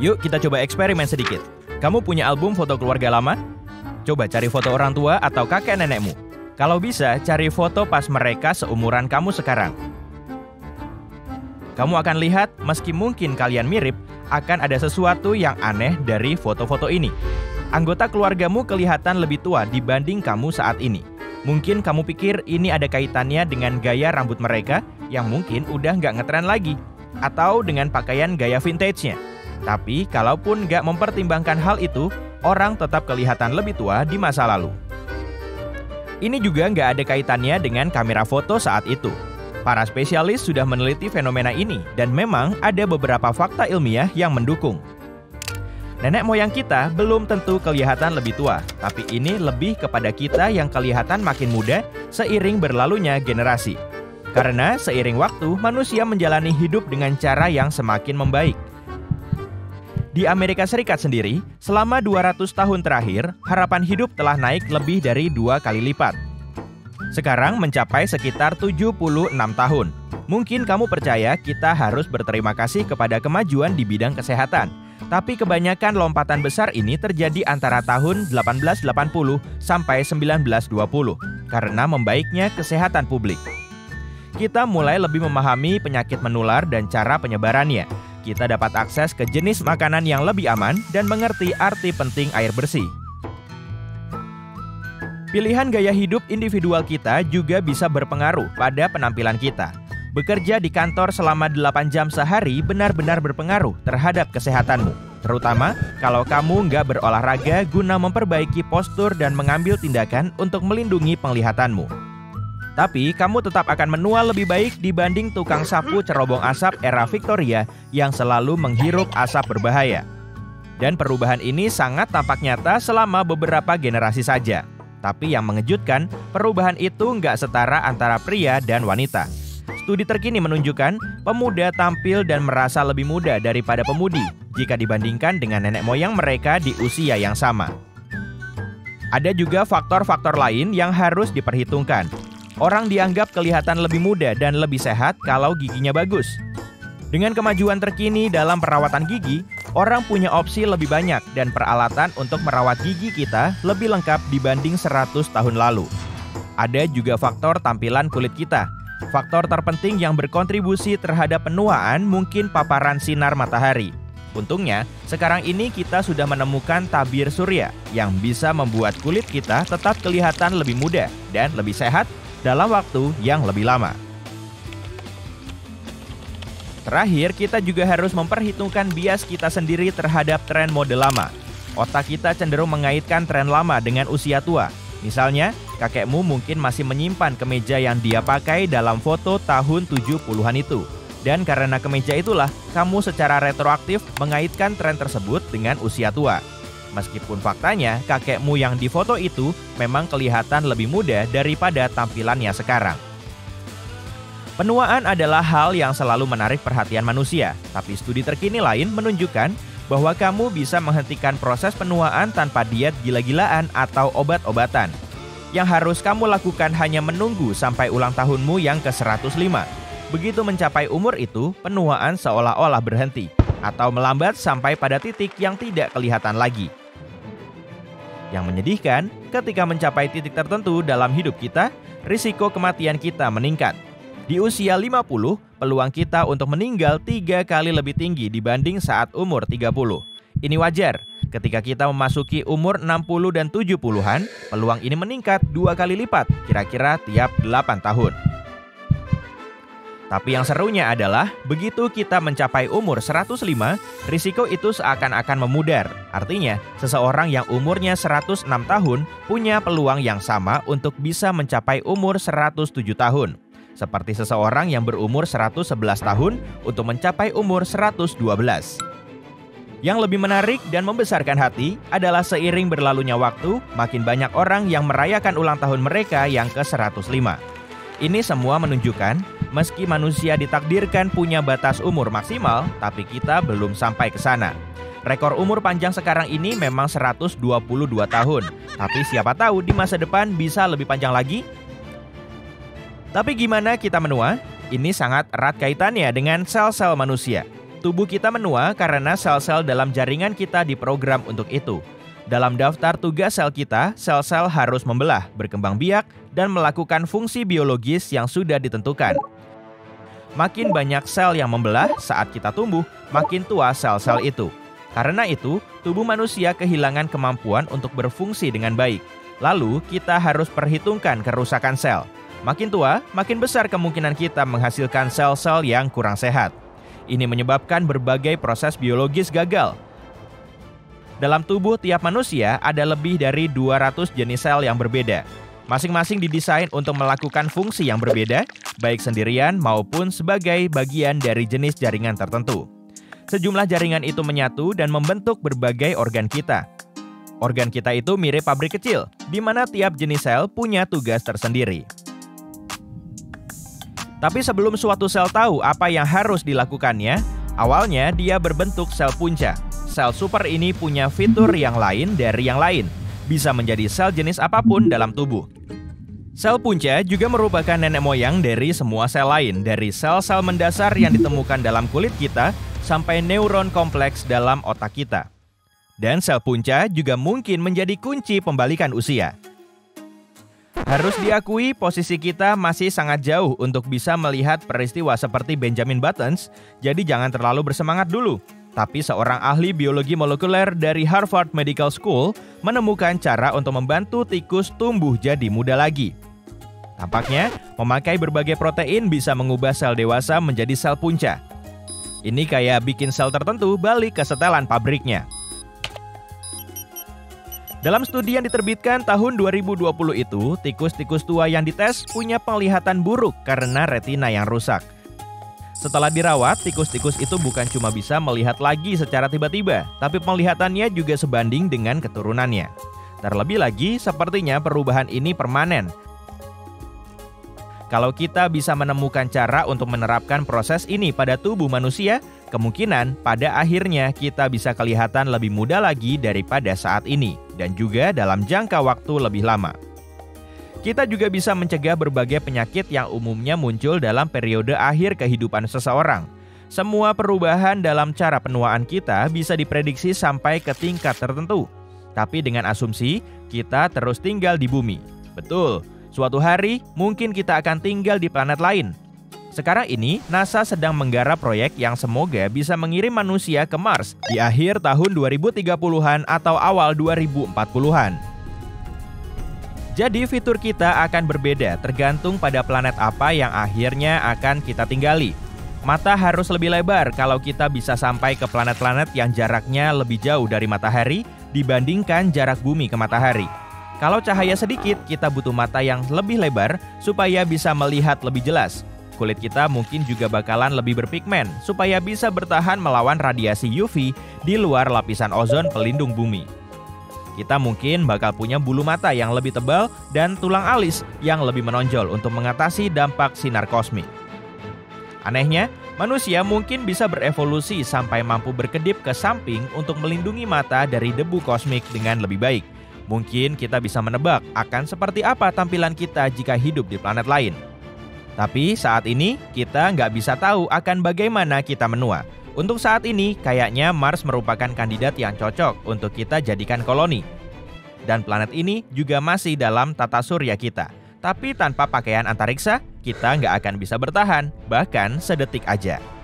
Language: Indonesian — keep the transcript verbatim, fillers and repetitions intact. Yuk kita coba eksperimen sedikit. Kamu punya album foto keluarga lama? Coba cari foto orang tua atau kakek nenekmu. Kalau bisa, cari foto pas mereka seumuran kamu sekarang. Kamu akan lihat, meski mungkin kalian mirip, akan ada sesuatu yang aneh dari foto-foto ini. Anggota keluargamu kelihatan lebih tua dibanding kamu saat ini. Mungkin kamu pikir ini ada kaitannya dengan gaya rambut mereka yang mungkin udah nggak ngetren lagi, atau dengan pakaian gaya vintage-nya. Tapi, kalaupun nggak mempertimbangkan hal itu, orang tetap kelihatan lebih tua di masa lalu. Ini juga nggak ada kaitannya dengan kamera foto saat itu. Para spesialis sudah meneliti fenomena ini, dan memang ada beberapa fakta ilmiah yang mendukung. Nenek moyang kita belum tentu kelihatan lebih tua, tapi ini lebih kepada kita yang kelihatan makin muda seiring berlalunya generasi. Karena seiring waktu, manusia menjalani hidup dengan cara yang semakin membaik. Di Amerika Serikat sendiri, selama dua ratus tahun terakhir, harapan hidup telah naik lebih dari dua kali lipat. Sekarang mencapai sekitar tujuh puluh enam tahun. Mungkin kamu percaya kita harus berterima kasih kepada kemajuan di bidang kesehatan. Tapi kebanyakan lompatan besar ini terjadi antara tahun delapan belas delapan puluh sampai seribu sembilan ratus dua puluh karena membaiknya kesehatan publik. Kita mulai lebih memahami penyakit menular dan cara penyebarannya. Kita dapat akses ke jenis makanan yang lebih aman dan mengerti arti penting air bersih. Pilihan gaya hidup individual kita juga bisa berpengaruh pada penampilan kita. Bekerja di kantor selama delapan jam sehari benar-benar berpengaruh terhadap kesehatanmu, terutama kalau kamu nggak berolahraga guna memperbaiki postur dan mengambil tindakan untuk melindungi penglihatanmu. Tapi, kamu tetap akan menua lebih baik dibanding tukang sapu cerobong asap era Victoria yang selalu menghirup asap berbahaya. Dan perubahan ini sangat tampak nyata selama beberapa generasi saja. Tapi yang mengejutkan, perubahan itu nggak setara antara pria dan wanita. Studi terkini menunjukkan pemuda tampil dan merasa lebih muda daripada pemudi jika dibandingkan dengan nenek moyang mereka di usia yang sama. Ada juga faktor-faktor lain yang harus diperhitungkan. Orang dianggap kelihatan lebih muda dan lebih sehat kalau giginya bagus. Dengan kemajuan terkini dalam perawatan gigi, orang punya opsi lebih banyak dan peralatan untuk merawat gigi kita lebih lengkap dibanding seratus tahun lalu. Ada juga faktor tampilan kulit kita. Faktor terpenting yang berkontribusi terhadap penuaan mungkin paparan sinar matahari. Untungnya, sekarang ini kita sudah menemukan tabir surya yang bisa membuat kulit kita tetap kelihatan lebih muda dan lebih sehat dalam waktu yang lebih lama. Terakhir, kita juga harus memperhitungkan bias kita sendiri terhadap tren mode lama. Otak kita cenderung mengaitkan tren lama dengan usia tua. Misalnya, kakekmu mungkin masih menyimpan kemeja yang dia pakai dalam foto tahun tujuh puluhan itu. Dan karena kemeja itulah, kamu secara retroaktif mengaitkan tren tersebut dengan usia tua. Meskipun faktanya, kakekmu yang difoto itu memang kelihatan lebih muda daripada tampilannya sekarang. Penuaan adalah hal yang selalu menarik perhatian manusia, tapi studi terkini lain menunjukkan bahwa kamu bisa menghentikan proses penuaan tanpa diet gila-gilaan atau obat-obatan. Yang harus kamu lakukan hanya menunggu sampai ulang tahunmu yang ke seratus lima. Begitu mencapai umur itu, penuaan seolah-olah berhenti, atau melambat sampai pada titik yang tidak kelihatan lagi. Yang menyedihkan, ketika mencapai titik tertentu dalam hidup kita, risiko kematian kita meningkat. Di usia lima puluh, peluang kita untuk meninggal tiga kali lebih tinggi dibanding saat umur tiga puluh. Ini wajar. Ketika kita memasuki umur enam puluh dan tujuh puluhan, peluang ini meningkat dua kali lipat, kira-kira tiap delapan tahun. Tapi yang serunya adalah, begitu kita mencapai umur seratus lima, risiko itu seakan-akan memudar. Artinya, seseorang yang umurnya seratus enam tahun punya peluang yang sama untuk bisa mencapai umur seratus tujuh tahun. Seperti seseorang yang berumur seratus sebelas tahun untuk mencapai umur seratus dua belas. Yang lebih menarik dan membesarkan hati adalah seiring berlalunya waktu, makin banyak orang yang merayakan ulang tahun mereka yang ke seratus lima. Ini semua menunjukkan, meski manusia ditakdirkan punya batas umur maksimal, tapi kita belum sampai ke sana. Rekor umur panjang sekarang ini memang seratus dua puluh dua tahun, tapi siapa tahu di masa depan bisa lebih panjang lagi. Tapi gimana kita menua? Ini sangat erat kaitannya dengan sel-sel manusia. Tubuh kita menua karena sel-sel dalam jaringan kita diprogram untuk itu. Dalam daftar tugas sel kita, sel-sel harus membelah, berkembang biak, dan melakukan fungsi biologis yang sudah ditentukan. Makin banyak sel yang membelah saat kita tumbuh, makin tua sel-sel itu. Karena itu, tubuh manusia kehilangan kemampuan untuk berfungsi dengan baik. Lalu, kita harus perhitungkan kerusakan sel. Makin tua, makin besar kemungkinan kita menghasilkan sel-sel yang kurang sehat. Ini menyebabkan berbagai proses biologis gagal. Dalam tubuh tiap manusia ada lebih dari dua ratus jenis sel yang berbeda. Masing-masing didesain untuk melakukan fungsi yang berbeda, baik sendirian maupun sebagai bagian dari jenis jaringan tertentu. Sejumlah jaringan itu menyatu dan membentuk berbagai organ kita. Organ kita itu mirip pabrik kecil, di mana tiap jenis sel punya tugas tersendiri. Tapi sebelum suatu sel tahu apa yang harus dilakukannya, awalnya dia berbentuk sel punca. Sel super ini punya fitur yang lain dari yang lain, bisa menjadi sel jenis apapun dalam tubuh. Sel punca juga merupakan nenek moyang dari semua sel lain, dari sel-sel mendasar yang ditemukan dalam kulit kita sampai neuron kompleks dalam otak kita. Dan sel punca juga mungkin menjadi kunci pembalikan usia. Harus diakui, posisi kita masih sangat jauh untuk bisa melihat peristiwa seperti Benjamin Buttons, jadi jangan terlalu bersemangat dulu. Tapi seorang ahli biologi molekuler dari Harvard Medical School menemukan cara untuk membantu tikus tumbuh jadi muda lagi. Tampaknya, memakai berbagai protein bisa mengubah sel dewasa menjadi sel punca. Ini kayak bikin sel tertentu balik ke setelan pabriknya. Dalam studi yang diterbitkan tahun dua ribu dua puluh itu, tikus-tikus tua yang dites punya penglihatan buruk karena retina yang rusak. Setelah dirawat, tikus-tikus itu bukan cuma bisa melihat lagi secara tiba-tiba, tapi penglihatannya juga sebanding dengan keturunannya. Terlebih lagi, sepertinya perubahan ini permanen. Kalau kita bisa menemukan cara untuk menerapkan proses ini pada tubuh manusia, kemungkinan pada akhirnya kita bisa kelihatan lebih muda lagi daripada saat ini, dan juga dalam jangka waktu lebih lama. Kita juga bisa mencegah berbagai penyakit yang umumnya muncul dalam periode akhir kehidupan seseorang. Semua perubahan dalam cara penuaan kita bisa diprediksi sampai ke tingkat tertentu. Tapi dengan asumsi, kita terus tinggal di bumi. Betul, suatu hari mungkin kita akan tinggal di planet lain. Sekarang ini, NASA sedang menggarap proyek yang semoga bisa mengirim manusia ke Mars di akhir tahun dua ribu tiga puluhan atau awal dua ribu empat puluhan. Jadi fitur kita akan berbeda tergantung pada planet apa yang akhirnya akan kita tinggali. Mata harus lebih lebar kalau kita bisa sampai ke planet-planet yang jaraknya lebih jauh dari matahari dibandingkan jarak bumi ke matahari. Kalau cahaya sedikit, kita butuh mata yang lebih lebar supaya bisa melihat lebih jelas. Kulit kita mungkin juga bakalan lebih berpigmen supaya bisa bertahan melawan radiasi U V di luar lapisan ozon pelindung bumi. Kita mungkin bakal punya bulu mata yang lebih tebal dan tulang alis yang lebih menonjol untuk mengatasi dampak sinar kosmik. Anehnya, manusia mungkin bisa berevolusi sampai mampu berkedip ke samping untuk melindungi mata dari debu kosmik dengan lebih baik. Mungkin kita bisa menebak akan seperti apa tampilan kita jika hidup di planet lain. Tapi saat ini, kita nggak bisa tahu akan bagaimana kita menua. Untuk saat ini, kayaknya Mars merupakan kandidat yang cocok untuk kita jadikan koloni. Dan planet ini juga masih dalam tata surya kita. Tapi tanpa pakaian antariksa, kita nggak akan bisa bertahan, bahkan sedetik aja.